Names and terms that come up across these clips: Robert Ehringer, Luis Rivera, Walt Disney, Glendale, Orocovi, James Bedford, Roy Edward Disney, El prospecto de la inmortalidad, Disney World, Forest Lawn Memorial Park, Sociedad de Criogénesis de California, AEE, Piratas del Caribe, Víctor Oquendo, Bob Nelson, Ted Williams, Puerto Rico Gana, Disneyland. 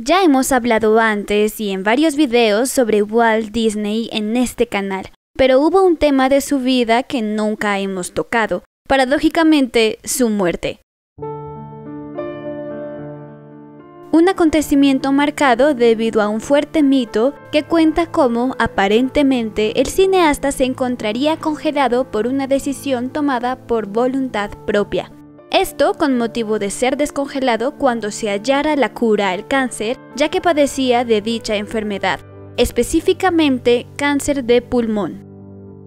Ya hemos hablado antes y en varios videos sobre Walt Disney en este canal, pero hubo un tema de su vida que nunca hemos tocado, paradójicamente su muerte. Un acontecimiento marcado debido a un fuerte mito que cuenta cómo, aparentemente, el cineasta se encontraría congelado por una decisión tomada por voluntad propia. Esto con motivo de ser descongelado cuando se hallara la cura al cáncer, ya que padecía de dicha enfermedad, específicamente cáncer de pulmón.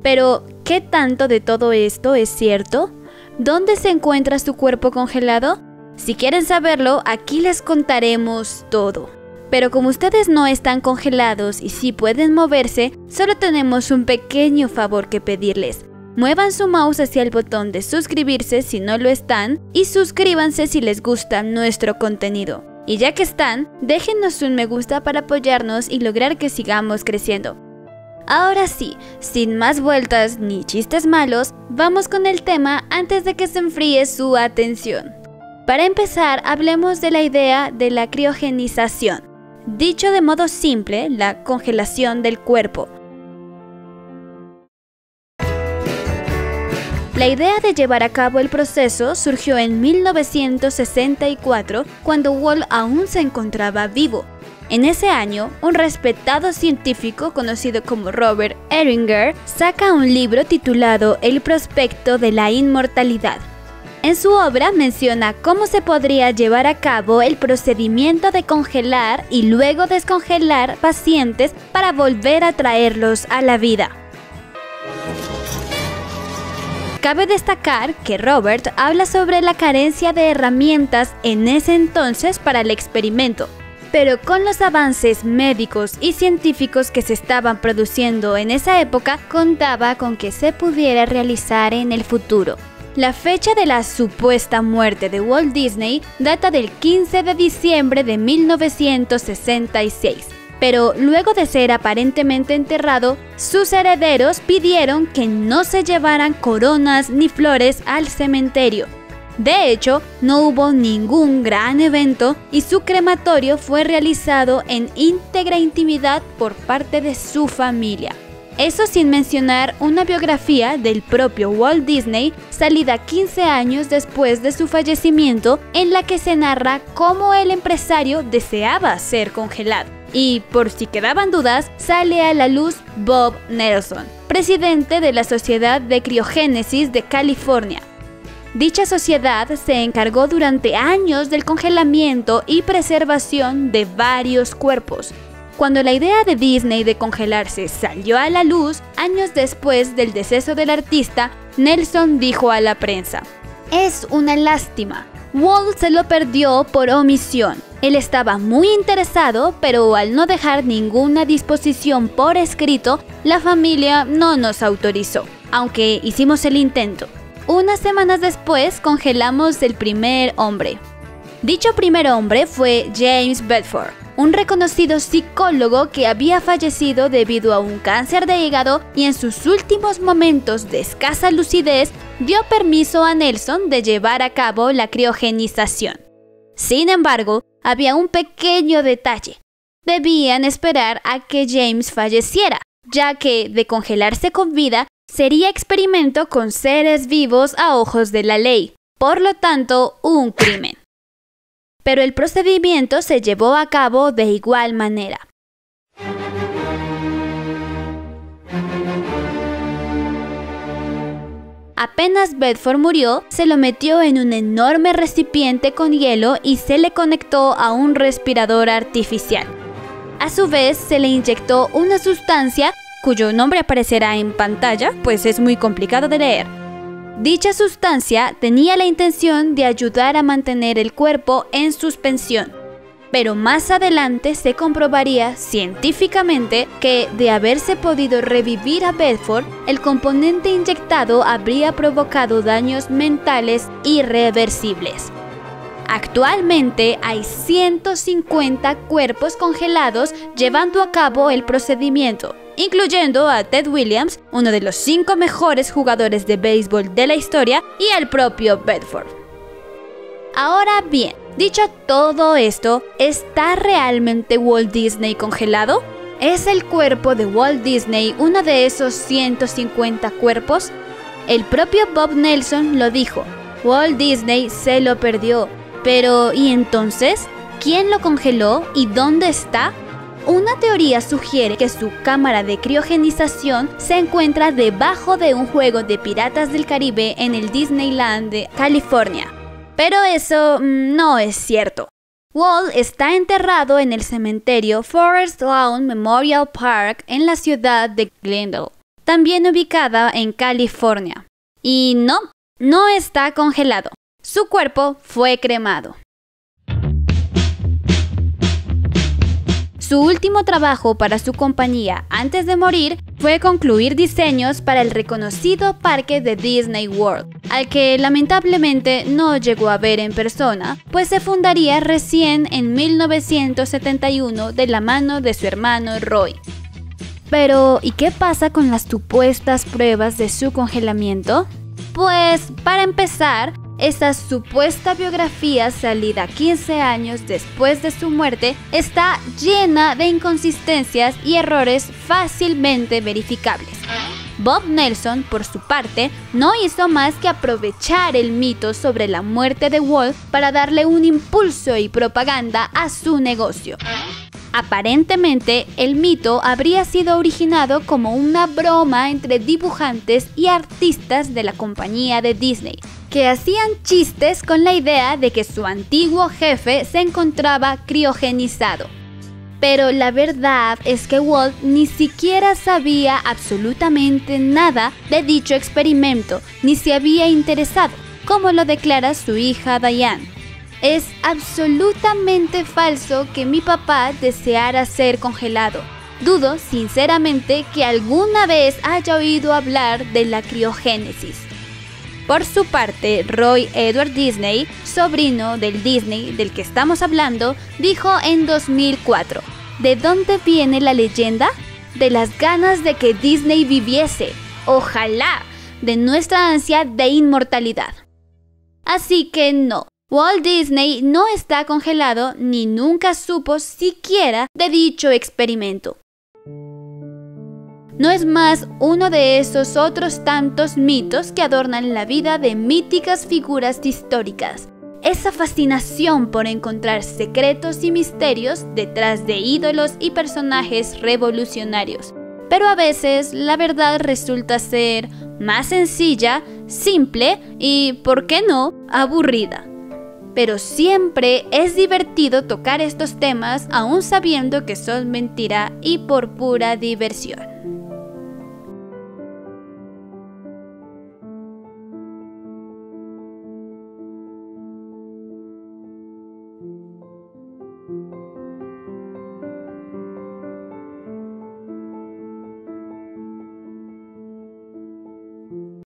Pero, ¿qué tanto de todo esto es cierto? ¿Dónde se encuentra su cuerpo congelado? Si quieren saberlo, aquí les contaremos todo. Pero como ustedes no están congelados y sí pueden moverse, solo tenemos un pequeño favor que pedirles. Muevan su mouse hacia el botón de suscribirse si no lo están y suscríbanse si les gusta nuestro contenido. Y ya que están, déjenos un me gusta para apoyarnos y lograr que sigamos creciendo. Ahora sí, sin más vueltas ni chistes malos, vamos con el tema antes de que se enfríe su atención. Para empezar, hablemos de la idea de la criogenización, dicho de modo simple, la congelación del cuerpo. La idea de llevar a cabo el proceso surgió en 1964, cuando Walt aún se encontraba vivo. En ese año, un respetado científico conocido como Robert Ehringer saca un libro titulado El prospecto de la inmortalidad. En su obra menciona cómo se podría llevar a cabo el procedimiento de congelar y luego descongelar pacientes para volver a traerlos a la vida. Cabe destacar que Robert habla sobre la carencia de herramientas en ese entonces para el experimento, pero con los avances médicos y científicos que se estaban produciendo en esa época, contaba con que se pudiera realizar en el futuro. La fecha de la supuesta muerte de Walt Disney data del 15 de diciembre de 1966, pero luego de ser aparentemente enterrado, sus herederos pidieron que no se llevaran coronas ni flores al cementerio. De hecho, no hubo ningún gran evento y su crematorio fue realizado en íntegra intimidad por parte de su familia. Eso sin mencionar una biografía del propio Walt Disney, salida 15 años después de su fallecimiento, en la que se narra cómo el empresario deseaba ser congelado. Y, por si quedaban dudas, sale a la luz Bob Nelson, presidente de la Sociedad de Criogénesis de California. Dicha sociedad se encargó durante años del congelamiento y preservación de varios cuerpos. Cuando la idea de Disney de congelarse salió a la luz, años después del deceso del artista, Nelson dijo a la prensa: "Es una lástima. Walt se lo perdió por omisión. Él estaba muy interesado, pero al no dejar ninguna disposición por escrito, la familia no nos autorizó, aunque hicimos el intento. Unas semanas después congelamos el primer hombre". Dicho primer hombre fue James Bedford, un reconocido psicólogo que había fallecido debido a un cáncer de hígado y en sus últimos momentos de escasa lucidez dio permiso a Nelson de llevar a cabo la criogenización. Sin embargo, había un pequeño detalle. Debían esperar a que James falleciera, ya que de congelarse con vida sería experimento con seres vivos a ojos de la ley, por lo tanto, un crimen. Pero el procedimiento se llevó a cabo de igual manera. Apenas Bedford murió, se lo metió en un enorme recipiente con hielo y se le conectó a un respirador artificial. A su vez, se le inyectó una sustancia, cuyo nombre aparecerá en pantalla, pues es muy complicado de leer. Dicha sustancia tenía la intención de ayudar a mantener el cuerpo en suspensión, pero más adelante se comprobaría científicamente que, de haberse podido revivir a Bedford, el componente inyectado habría provocado daños mentales irreversibles. Actualmente hay 150 cuerpos congelados llevando a cabo el procedimiento, incluyendo a Ted Williams, uno de los 5 mejores jugadores de béisbol de la historia, y al propio Bedford. Ahora bien, Dicho todo esto, ¿está realmente Walt Disney congelado? ¿Es el cuerpo de Walt Disney uno de esos 150 cuerpos? El propio Bob Nelson lo dijo, Walt Disney se lo perdió. Pero, ¿y entonces? ¿Quién lo congeló y dónde está? Una teoría sugiere que su cámara de criogenización se encuentra debajo de un juego de Piratas del Caribe en el Disneyland de California. Pero eso no es cierto. Walt está enterrado en el cementerio Forest Lawn Memorial Park en la ciudad de Glendale, también ubicada en California. Y no está congelado. Su cuerpo fue cremado. Su último trabajo para su compañía antes de morir fue concluir diseños para el reconocido parque de Disney World, al que lamentablemente no llegó a ver en persona, pues se fundaría recién en 1971 de la mano de su hermano Roy. Pero, ¿y qué pasa con las supuestas pruebas de su congelamiento? Pues, para empezar, esta supuesta biografía salida 15 años después de su muerte está llena de inconsistencias y errores fácilmente verificables. Bob Nelson, por su parte, no hizo más que aprovechar el mito sobre la muerte de Walt para darle un impulso y propaganda a su negocio. Aparentemente, el mito habría sido originado como una broma entre dibujantes y artistas de la compañía de Disney, que hacían chistes con la idea de que su antiguo jefe se encontraba criogenizado. Pero la verdad es que Walt ni siquiera sabía absolutamente nada de dicho experimento, ni se había interesado, como lo declara su hija Diane. Es absolutamente falso que mi papá deseara ser congelado. Dudo sinceramente que alguna vez haya oído hablar de la criogénesis. Por su parte, Roy Edward Disney, sobrino del Disney del que estamos hablando, dijo en 2004, ¿de dónde viene la leyenda? De las ganas de que Disney viviese, ojalá, de nuestra ansia de inmortalidad. Así que no, Walt Disney no está congelado ni nunca supo siquiera de dicho experimento. No es más uno de esos otros tantos mitos que adornan la vida de míticas figuras históricas. Esa fascinación por encontrar secretos y misterios detrás de ídolos y personajes revolucionarios. Pero a veces la verdad resulta ser más sencilla, simple y, ¿por qué no?, aburrida. Pero siempre es divertido tocar estos temas aún sabiendo que son mentira y por pura diversión.